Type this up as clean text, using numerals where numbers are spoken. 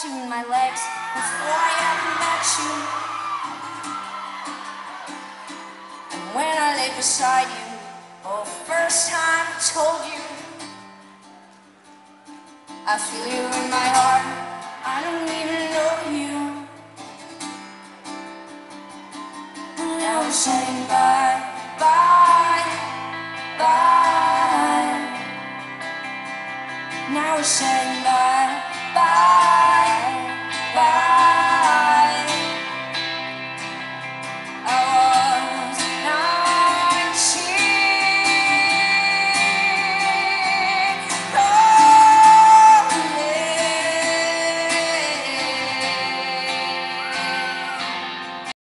touching my legs before I ever met you. And when I lay beside you, oh, first time I told you, I feel you in my heart, I don't even know you. And now we're saying bye, bye, bye. Now we're saying